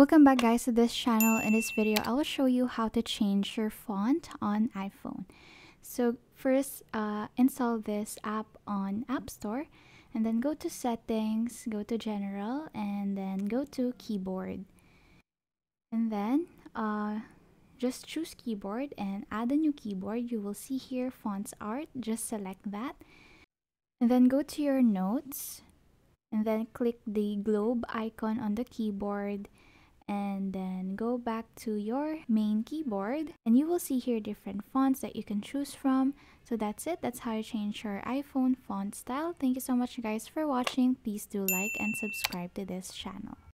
Welcome back guys to this channel. In this video I will show you how to change your font on iPhone. So first install this app on App Store and then go to Settings, go to General, and then go to Keyboard, and then just choose Keyboard and add a new keyboard. You will see here Fonts Art, just select that and then go to your Notes and then click the globe icon on the keyboard and then go back to your main keyboard, and you will see here different fonts that you can choose from. So that's it. That's how you change your iPhone font style. Thank you so much guys for watching. Please do like and subscribe to this channel.